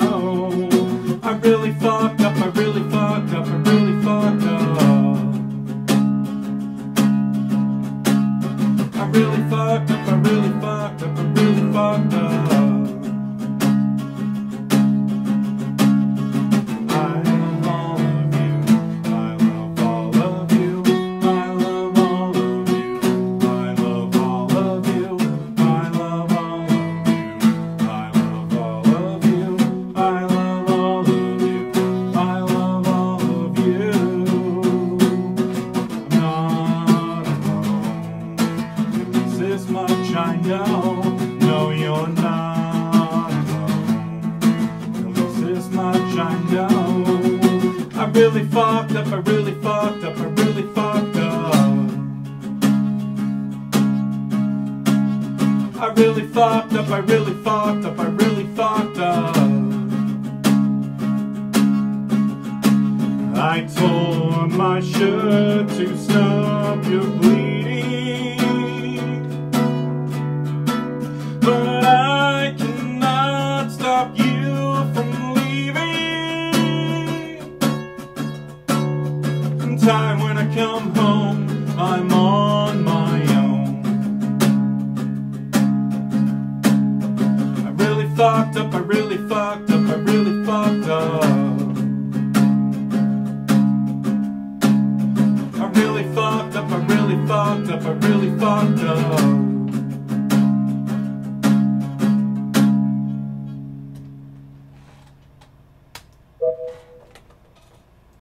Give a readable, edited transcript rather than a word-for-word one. know. I really fucked up, I really fucked up, I really fucked up. I really fucked up, I really fucked up, I really fucked up. I love all of you, I love all of you, I love all of you, I love all of you, I love all of you. This much I know, no, you're not alone. This much I know. I really fucked up, I really fucked up, I really fucked up. I really fucked up, I really fucked up, I really fucked up. I tore my shirt to stop your bleeding.